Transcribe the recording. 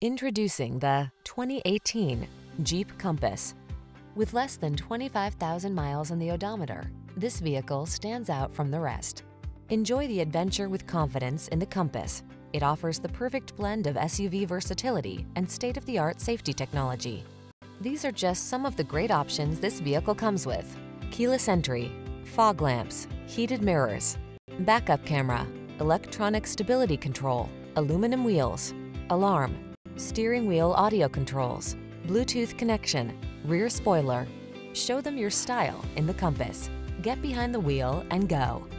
Introducing the 2018 Jeep Compass. With less than 25,000 miles on the odometer, this vehicle stands out from the rest. Enjoy the adventure with confidence in the Compass. It offers the perfect blend of SUV versatility and state-of-the-art safety technology. These are just some of the great options this vehicle comes with: keyless entry, fog lamps, heated mirrors, backup camera, electronic stability control, aluminum wheels, alarm, steering wheel audio controls, Bluetooth connection, rear spoiler. Show them your style in the Compass. Get behind the wheel and go.